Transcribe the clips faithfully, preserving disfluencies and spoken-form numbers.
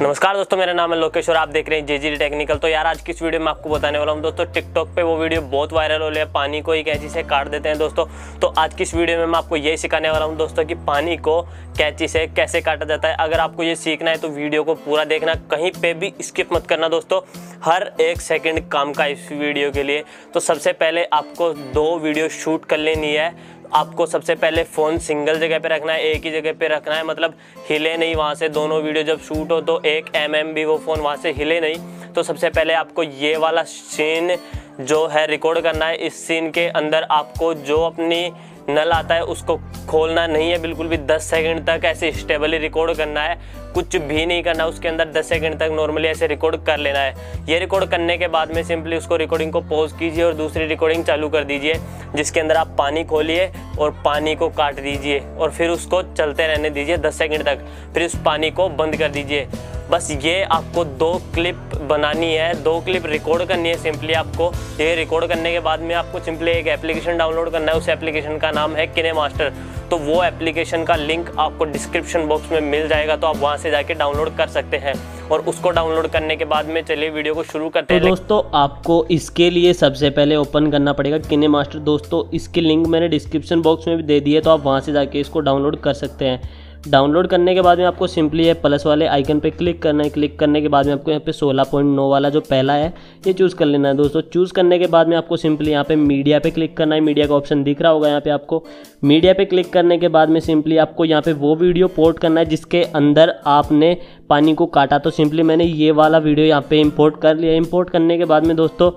नमस्कार दोस्तों, मेरा नाम है लोकेश और आप देख रहे हैं जेजीडी टेक्निकल। तो यार आज किस वीडियो में आपको बताने वाला हूँ दोस्तों, टिकटॉक पे वो वीडियो बहुत वायरल हो रही है, पानी को ही कैंची से काट देते हैं दोस्तों। तो आज किस वीडियो में मैं आपको यही सिखाने वाला हूँ दोस्तों कि पानी को कैंची से कैसे काटा जाता है। अगर आपको ये सीखना है तो वीडियो को पूरा देखना, कहीं पर भी स्किप मत करना दोस्तों, हर एक सेकेंड काम का इस वीडियो के लिए। तो सबसे पहले आपको दो वीडियो शूट कर लेनी है। आपको सबसे पहले फ़ोन सिंगल जगह पे रखना है, एक ही जगह पे रखना है, मतलब हिले नहीं वहाँ से। दोनों वीडियो जब शूट हो तो एक एम एम भी वो फ़ोन वहाँ से हिले नहीं। तो सबसे पहले आपको ये वाला सीन जो है रिकॉर्ड करना है। इस सीन के अंदर आपको जो अपनी नल आता है उसको खोलना नहीं है बिल्कुल भी। दस सेकंड तक ऐसे स्टेबली रिकॉर्ड करना है, कुछ भी नहीं करना उसके अंदर। दस सेकंड तक नॉर्मली ऐसे रिकॉर्ड कर लेना है। ये रिकॉर्ड करने के बाद में सिंपली उसको रिकॉर्डिंग को पॉज कीजिए और दूसरी रिकॉर्डिंग चालू कर दीजिए, जिसके अंदर आप पानी खोलिए और पानी को काट दीजिए और फिर उसको चलते रहने दीजिए दस सेकंड तक, फिर उस पानी को बंद कर दीजिए। बस ये आपको दो क्लिप बनानी है, दो क्लिप रिकॉर्ड करनी है सिंपली आपको। ये रिकॉर्ड करने के बाद में आपको सिंपली एक एप्लीकेशन डाउनलोड करना है। उस एप्लीकेशन का नाम है KineMaster। तो वो एप्लीकेशन का लिंक आपको डिस्क्रिप्शन बॉक्स में मिल जाएगा, तो आप वहाँ से जाके डाउनलोड कर सकते हैं। और उसको डाउनलोड करने के बाद में चलिए वीडियो को शुरू करते हैं। तो दोस्तों आपको इसके लिए सबसे पहले ओपन करना पड़ेगा KineMaster। दोस्तों इसकी लिंक मैंने डिस्क्रिप्शन बॉक्स में भी दे दी है, तो आप वहाँ से जाके इसको डाउनलोड कर सकते हैं। डाउनलोड करने के बाद में आपको सिंपली ये प्लस वाले आइकन पे क्लिक करना है। क्लिक करने के बाद में आपको यहाँ पे सोलह पॉइंट नौ वाला जो पहला है ये चूज़ कर लेना है दोस्तों। चूज़ करने के बाद में आपको सिंपली यहाँ पे मीडिया पे क्लिक करना है। मीडिया का ऑप्शन दिख रहा होगा यहाँ पे आपको। मीडिया पे क्लिक करने के बाद में सिंपली आपको यहाँ पे वो वीडियो पोर्ट करना है जिसके अंदर आपने पानी को काटा। तो सिंपली मैंने ये वाला वीडियो यहाँ पे इंपोर्ट कर लिया। इंपोर्ट करने के बाद में दोस्तों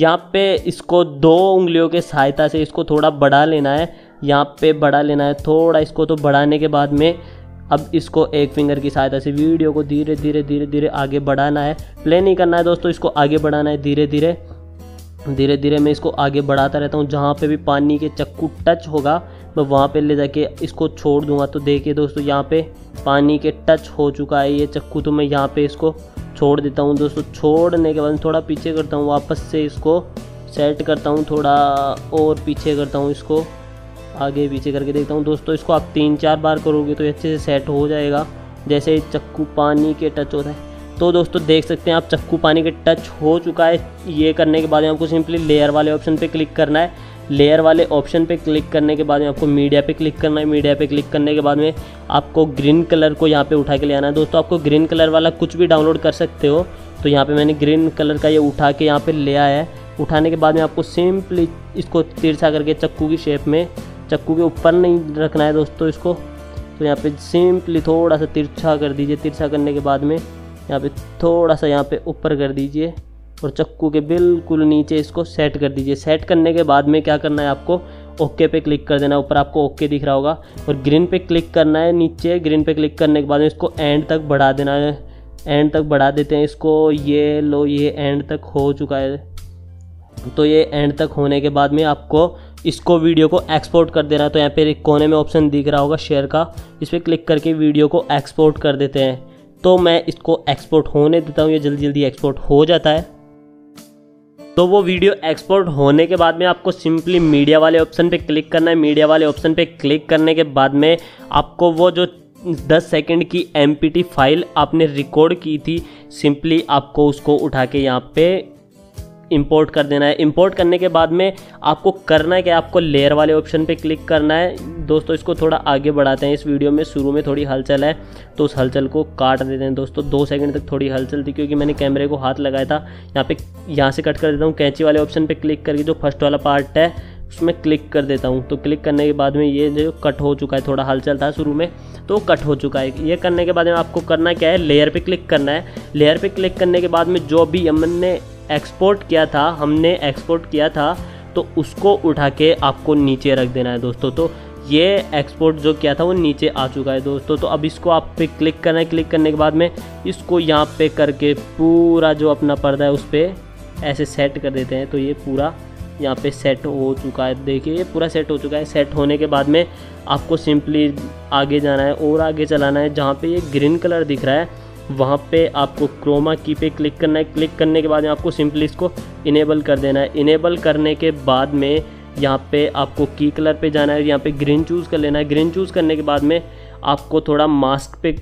यहाँ पे इसको दो उंगलियों के सहायता से इसको थोड़ा बढ़ा लेना है, यहाँ पे बढ़ा लेना है थोड़ा इसको। तो बढ़ाने के बाद में अब इसको एक फिंगर की सहायता से वीडियो को धीरे धीरे धीरे धीरे आगे बढ़ाना है। प्ले नहीं करना है दोस्तों, इसको आगे बढ़ाना है धीरे धीरे धीरे धीरे। मैं इसको आगे बढ़ाता रहता हूँ, जहाँ पे भी पानी के चक्कू टच होगा मैं वहाँ पे ले जाके इसको छोड़ दूँगा। तो देखिए दोस्तों यहाँ पे पानी के टच हो चुका है ये चक्कू, तो मैं यहाँ पे इसको छोड़ देता हूँ दोस्तों। छोड़ने के बाद थोड़ा पीछे करता हूँ, वापस से इसको सेट करता हूँ, थोड़ा और पीछे करता हूँ, इसको आगे पीछे करके देखता हूँ दोस्तों। इसको आप तीन चार बार करोगे तो अच्छे से सेट हो जाएगा। जैसे चक्कू पानी के टच होता है तो दोस्तों देख सकते हैं आप चक्कू पानी के टच हो चुका है। ये करने के बाद में आपको सिंपली लेयर वाले ऑप्शन पे क्लिक करना है। लेयर वाले ऑप्शन पे क्लिक करने के बाद में आपको मीडिया पे क्लिक करना है। मीडिया पे क्लिक करने के बाद में आपको ग्रीन कलर को यहाँ पे उठा के ले आना है दोस्तों। आपको ग्रीन कलर वाला कुछ भी डाउनलोड कर सकते हो। तो यहाँ पे मैंने ग्रीन कलर का ये उठा के यहाँ पे ले आया है। उठाने के बाद में आपको सिंपली इसको तिरछा करके चक्कू की शेप में, चक्कू के ऊपर नहीं रखना है दोस्तों इसको। तो यहाँ पे सिंपली थोड़ा सा तिरछा कर दीजिए। तिरछा करने के बाद में यहाँ पे थोड़ा सा यहाँ पे ऊपर कर दीजिए और चक्कू के बिल्कुल नीचे इसको सेट कर दीजिए। सेट करने के बाद में क्या करना है आपको, ओके पे क्लिक कर देना है। ऊपर आपको ओके दिख रहा होगा और ग्रीन पे क्लिक करना है नीचे। ग्रीन पे क्लिक करने के बाद में इसको एंड तक बढ़ा देना है। एंड तक बढ़ा देते हैं इसको। ये लो, ये एंड तक हो चुका है। तो ये एंड तक होने के बाद में आपको इसको वीडियो को एक्सपोर्ट कर देना है। तो यहाँ पे कोने में ऑप्शन दिख रहा होगा शेयर का, इस पर क्लिक करके वीडियो को एक्सपोर्ट कर देते हैं। तो मैं इसको एक्सपोर्ट होने देता हूँ, ये जल्दी जल्दी एक्सपोर्ट हो जाता है। तो वो वीडियो एक्सपोर्ट होने के बाद में आपको सिंपली मीडिया वाले ऑप्शन पे क्लिक करना है। मीडिया वाले ऑप्शन पे क्लिक करने के बाद में आपको वो जो दस सेकंड की एमपीटी फाइल आपने रिकॉर्ड की थी सिंपली आपको उसको उठा के यहाँ पे इंपोर्ट कर देना है। इंपोर्ट करने के बाद में आपको करना है क्या, आपको लेयर वाले ऑप्शन पे क्लिक करना है दोस्तों। इसको थोड़ा आगे बढ़ाते हैं। इस वीडियो में शुरू में थोड़ी हलचल है तो उस हलचल को काट देते हैं दोस्तों। दो सेकंड तक थोड़ी हलचल थी क्योंकि मैंने कैमरे को हाथ लगाया था। यहाँ पे यहाँ से कट कर देता हूँ। कैंची वाले ऑप्शन पर क्लिक करके जो फर्स्ट वाला पार्ट है उसमें क्लिक कर देता हूँ। तो क्लिक करने के बाद में ये जो कट हो चुका है, थोड़ा हलचल था शुरू में तो कट हो चुका है। ये करने के बाद में आपको करना क्या है, लेयर पे क्लिक करना है। लेयर पे क्लिक करने के बाद में जो भी हमने एक्सपोर्ट किया था हमने एक्सपोर्ट किया था तो उसको उठा के आपको नीचे रख देना है दोस्तों। तो ये एक्सपोर्ट जो किया था वो नीचे आ चुका है दोस्तों। तो अब इसको आप पे क्लिक करना है। क्लिक करने के बाद में इसको यहाँ पे करके पूरा जो अपना पर्दा है उस पर ऐसे सेट कर देते हैं। तो ये पूरा यहाँ पे सेट हो चुका है। देखिए ये पूरा सेट हो चुका है। सेट होने के बाद में आपको सिंपली आगे जाना है और आगे चलाना है। जहाँ पे ये ग्रीन कलर दिख रहा है वहाँ पे आपको क्रोमा की पे क्लिक करना है। क्लिक करने के बाद में आपको सिंपली इसको इनेबल कर देना है। इनेबल करने के बाद में यहाँ पे आपको की कलर पे जाना है। यहाँ पे ग्रीन चूज़ कर लेना है। ग्रीन चूज़ करने के बाद में आपको थोड़ा मास्क पे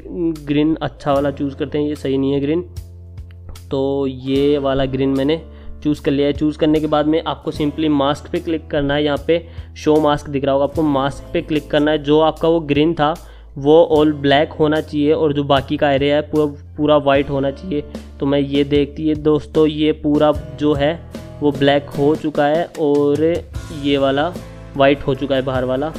ग्रीन अच्छा वाला चूज़ करते हैं, ये सही नहीं है ग्रीन, तो ये वाला ग्रीन मैंने चूज़ कर लिया है। चूज़ करने के बाद में आपको सिंपली मास्क पे क्लिक करना है, यहाँ पे शो मास्क दिख रहा होगा, आपको मास्क पे क्लिक करना है। जो आपका वो ग्रीन था वो ऑल ब्लैक होना चाहिए और जो बाकी का एरिया है पूरा पूरा वाइट होना चाहिए। तो मैं ये देखती है दोस्तों, ये पूरा जो है वो ब्लैक हो चुका है और ये वाला वाइट हो चुका है बाहर वाला।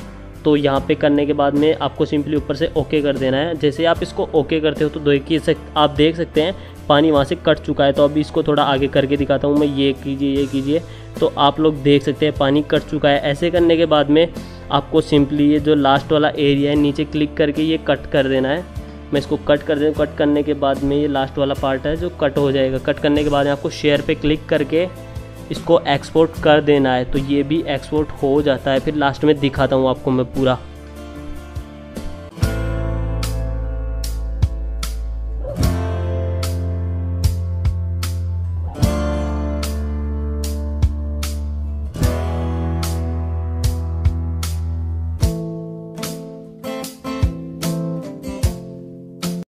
तो यहाँ पे करने के बाद में आपको सिंपली ऊपर से ओके कर देना है। जैसे आप इसको ओके करते हो तो देखिए आप देख सकते हैं पानी वहाँ से कट चुका है। तो अभी इसको थोड़ा आगे करके दिखाता हूँ मैं, ये कीजिए ये कीजिए, तो आप लोग देख सकते हैं पानी कट चुका है। ऐसे करने के बाद में आपको सिंपली ये जो लास्ट वाला एरिया है नीचे क्लिक करके ये कट कर देना है। मैं इसको कट कर देता हूँ। कट करने के बाद में ये लास्ट वाला पार्ट है जो कट हो जाएगा। कट करने के बाद में आपको शेयर पे क्लिक करके इसको एक्सपोर्ट कर देना है, तो ये भी एक्सपोर्ट हो जाता है। फिर लास्ट में दिखाता हूँ आपको मैं पूरा।